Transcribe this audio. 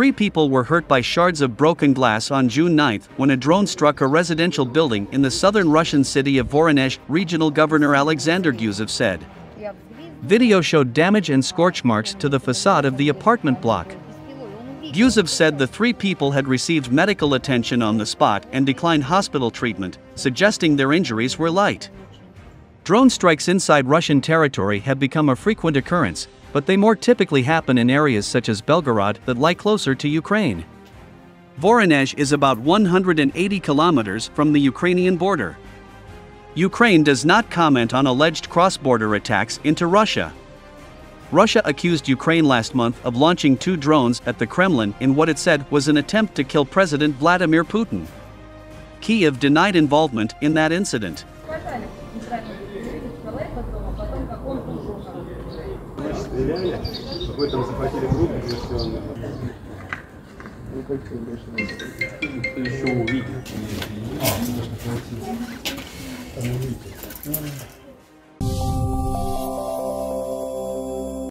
Three people were hurt by shards of broken glass on June 9 when a drone struck a residential building in the southern Russian city of Voronezh, Regional Governor Alexander Gusev said. Video showed damage and scorch marks to the facade of the apartment block. Gusev said the three people had received medical attention on the spot and declined hospital treatment, suggesting their injuries were light. Drone strikes inside Russian territory have become a frequent occurrence, but they more typically happen in areas such as Belgorod that lie closer to Ukraine. Voronezh is about 180 kilometers from the Ukrainian border. Ukraine does not comment on alleged cross-border attacks into Russia. Russia accused Ukraine last month of launching two drones at the Kremlin in what it said was an attempt to kill President Vladimir Putin. Kyiv denied involvement in that incident.